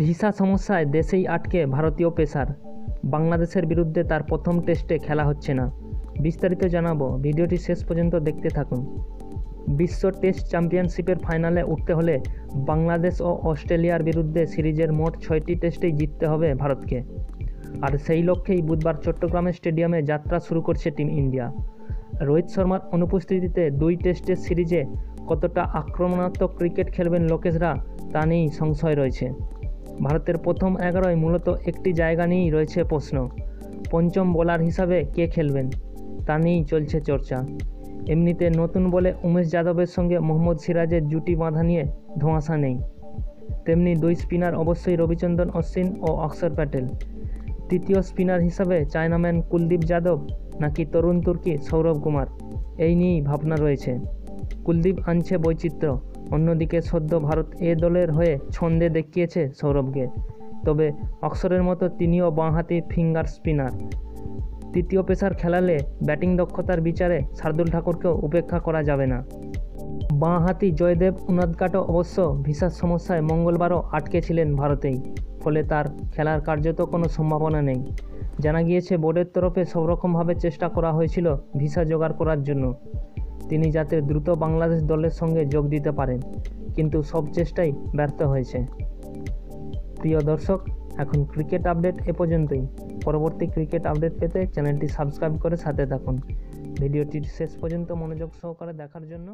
Visa সমস্যায় দেশেই আটকে ভারতীয় পেসার, বাংলাদেশের বিরুদ্ধে তার প্রথম টেস্টে খেলা হচ্ছে না। বিস্তারিত জানাবো, ভিডিওটি শেষ পর্যন্ত দেখতে থাকুন। বিশ্ব টেস্ট চ্যাম্পিয়নশিপের ফাইনালে উঠতে হলে বাংলাদেশ ও অস্ট্রেলিয়ার বিরুদ্ধে সিরিজের মোট ৬টি টেস্টেই জিততে হবে ভারতকে। আর সেই লক্ষ্যেই বুধবার চট্টগ্রামের স্টেডিয়ামে যাত্রা শুরু করছে টিম ইন্ডিয়া। রোহিত শর্মার অনুপস্থিতিতে 2 টেস্টের সিরিজে কতটা আক্রমণাত্মক ক্রিকেট খেলবেন লোকেশরা তা নিয়েই সংশয় রয়েছে। ভারতের প্রথম 11-য় মূলত একটি জায়গা নিয়েই রয়েছে প্রশ্ন, পঞ্চম বোলার হিসাবে কে খেলবেন তা নিয়েই চলছে চর্চা। এমনিতে নতুন বলে উমেশ যাদবের সঙ্গে মোহাম্মদ সিরাজের জুটি বাঁধা নিয়ে ধোঁয়াশা নেই, তেমনি 2 স্পিনার অবশ্যই রবিচন্দ্রন অশ্বিন ও অক্ষর প্যাটেল। তৃতীয় স্পিনার হিসাবে চায়নাম্যান কুলদীপ যাদব নাকি তরুণ তুর্কি সৌরভ কুমার, এই নিয়েই ভাবনা রয়েছে। কুলদীপ আনছে বৈচিত্র্য, অন্যদিকে সদ্য ভারত এ দলের হয়ে ছন্দে দেখিয়েছে সৌরভকে। তবে অক্ষরের মতো তিনিও বাঁহাতি ফিঙ্গার স্পিনার। তৃতীয় পেসার খেলালে ব্যাটিং দক্ষতার বিচারে শার্দুল ঠাকুরকেও উপেক্ষা করা যাবে না। বাঁহাতি জয়দেব উনাদকাটও অবশ্য ভিসার সমস্যায় মঙ্গলবারও আটকে ছিলেন ভারতেই, ফলে তার খেলার কার্যত কোনো সম্ভাবনা নেই। জানা গিয়েছে বোর্ডের তরফে সবরকমভাবে চেষ্টা করা হয়েছিল ভিসা জোগাড় করার জন্য, তিনি যাতে দ্রুত বাংলাদেশ দলের সঙ্গে যোগ দিতে পারেন, কিন্তু সব চেষ্টাই ব্যর্থ হয়েছে। প্রিয় দর্শক, এখন ক্রিকেট আপডেট এ পর্যন্তই। পরবর্তী ক্রিকেট আপডেট পেতে চ্যানেলটি সাবস্ক্রাইব করে সাথে থাকুন। ভিডিওটি শেষ পর্যন্ত মনোযোগ সহকারে দেখার জন্য